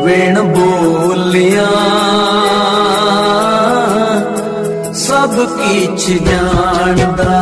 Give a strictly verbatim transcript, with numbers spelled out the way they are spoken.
वेण बोलिया सब किछ जानदा।